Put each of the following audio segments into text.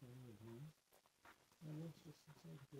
time. And let's just take the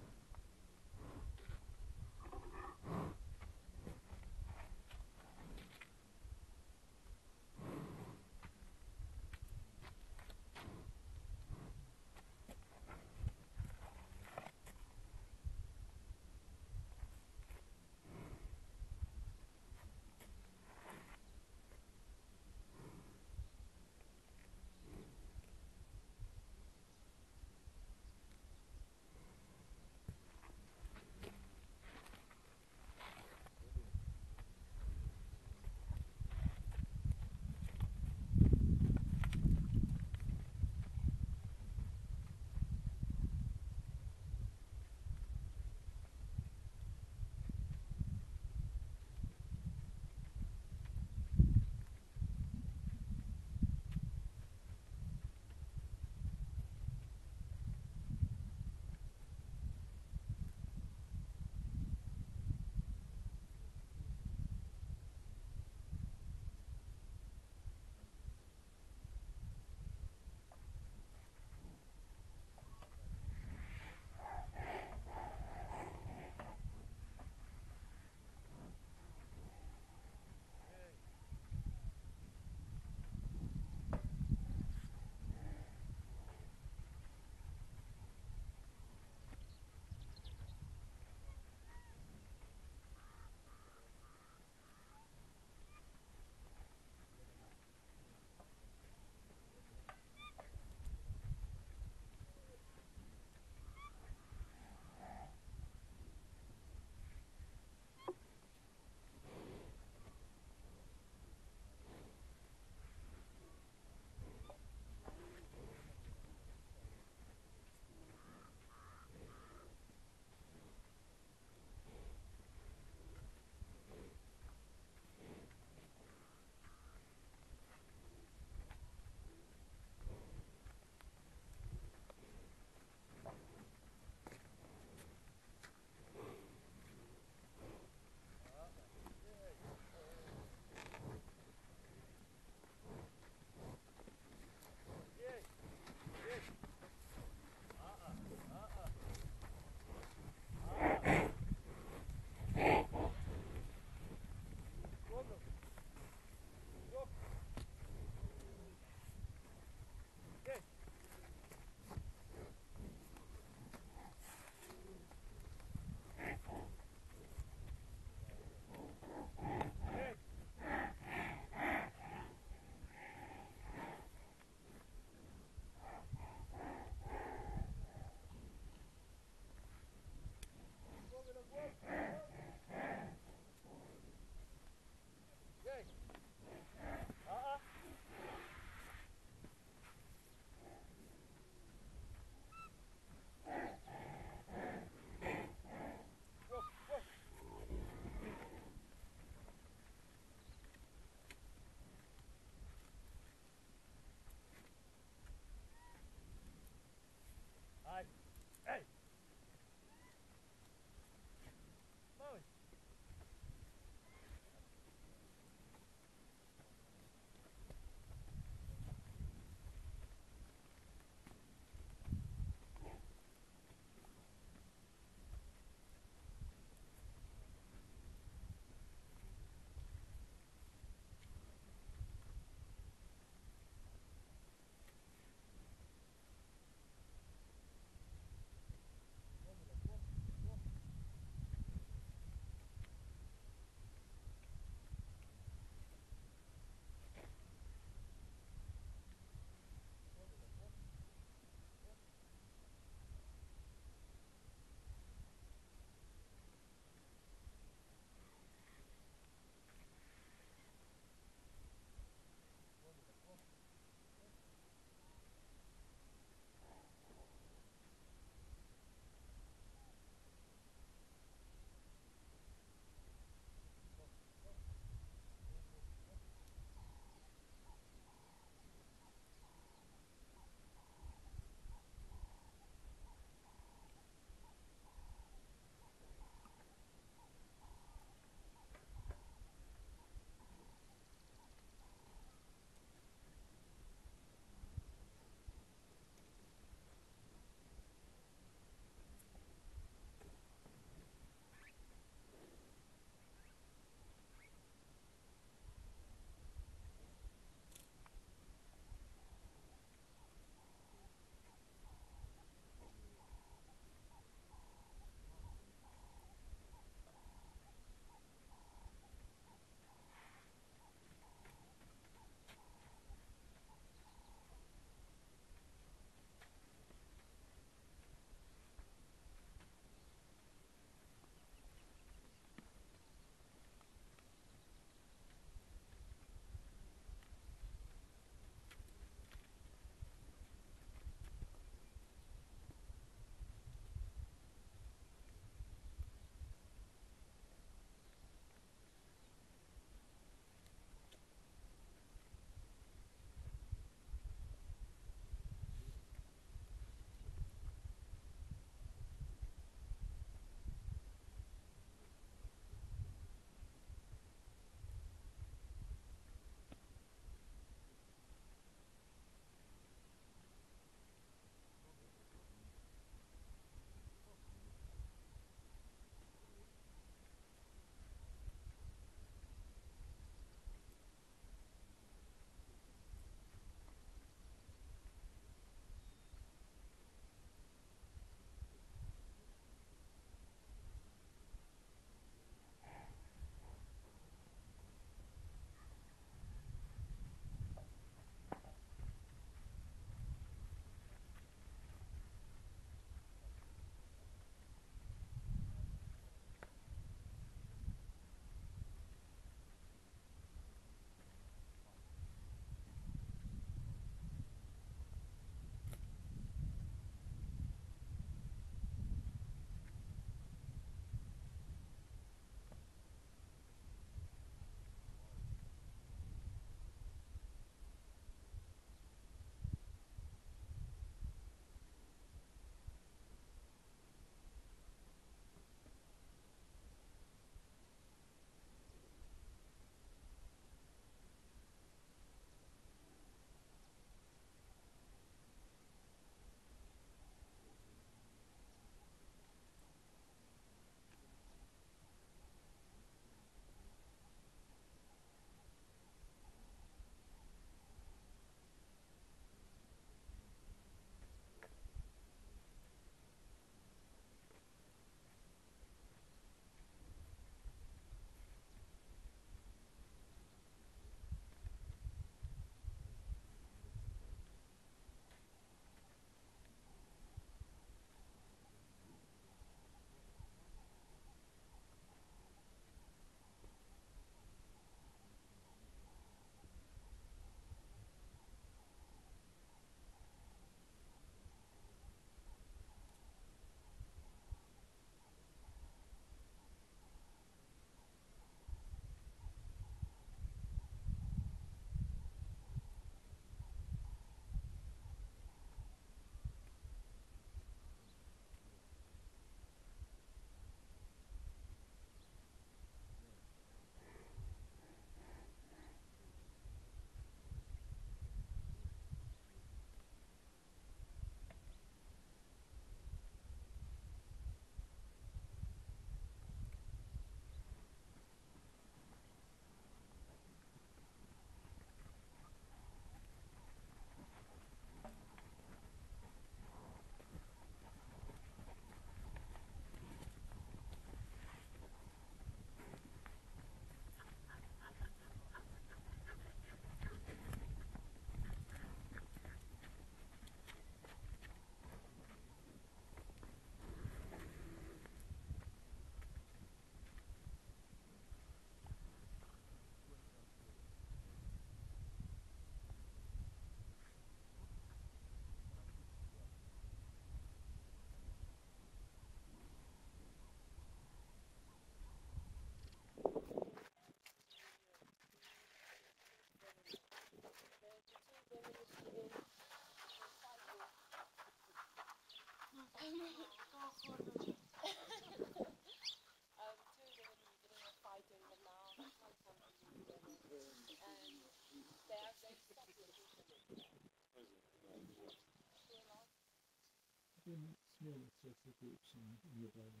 within smaller social groups in your brain?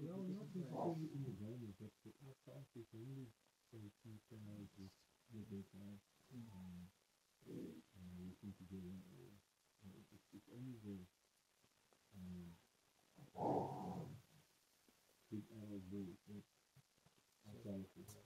No, not necessarily in your brain, but outside the brain, so you can recognize this your data, you can do it, it's only the big hours really, it's outside the brain.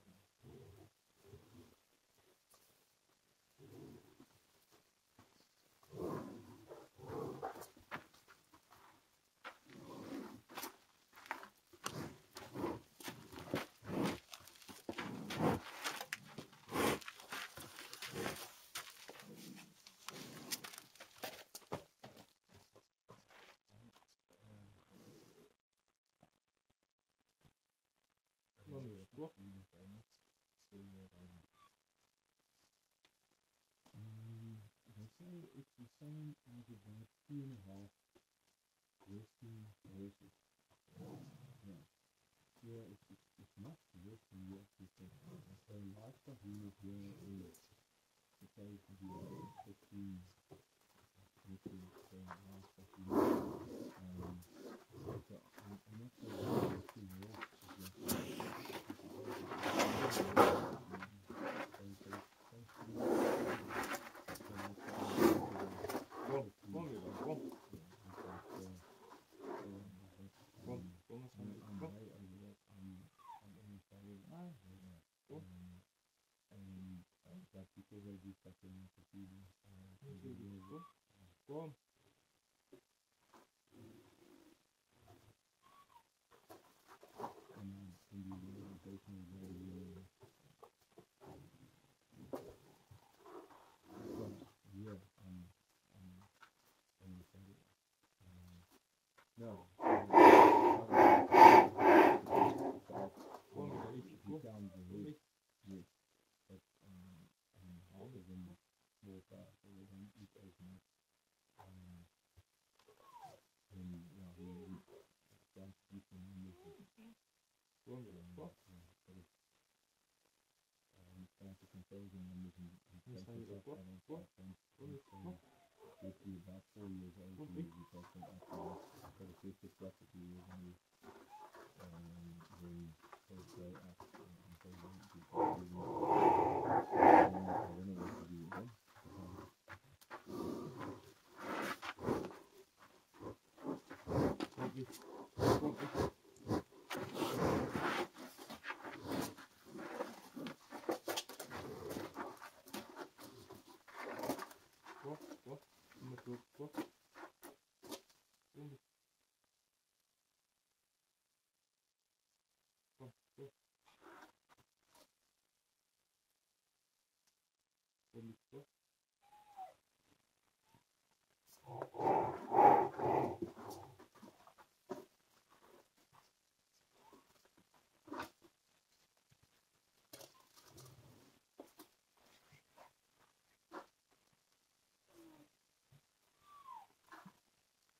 It's the same as about 2.5 working voices. Yeah. Yeah, it's much worse than what we said. So last of you here is the case of your 15, which is the last of you. So I'm not sure what it's too worse. No.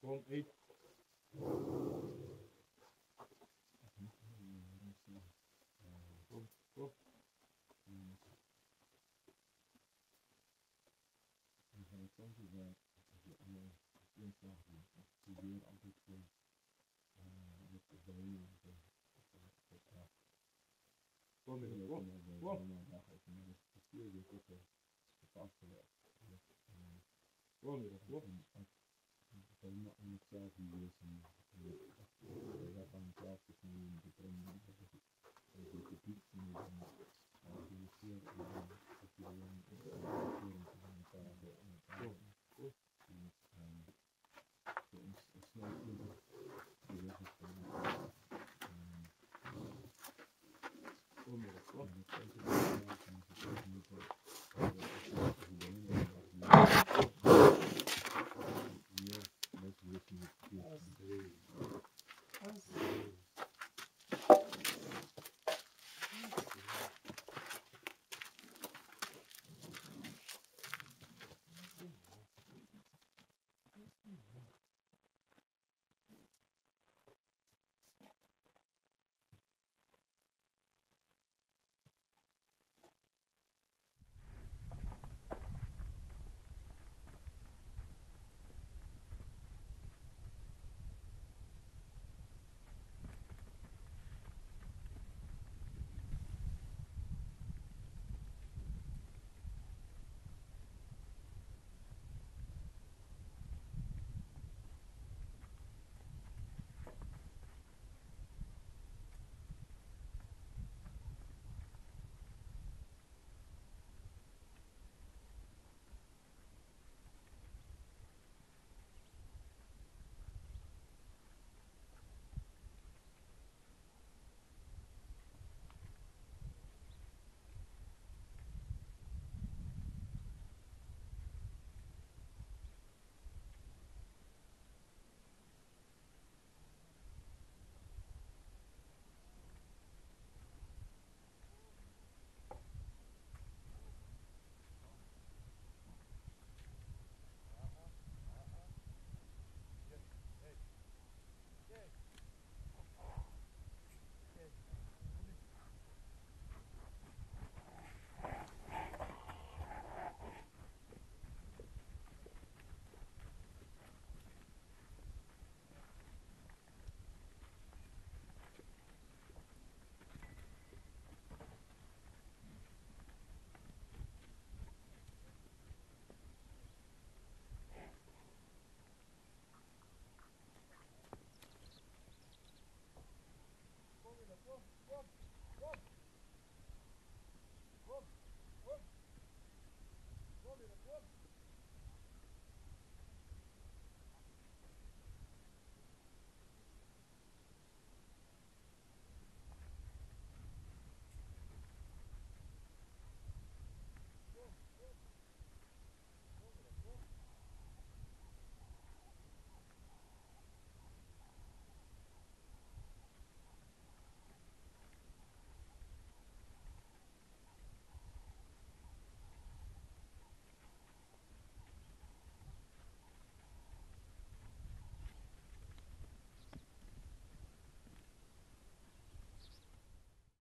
One eight. Thank you.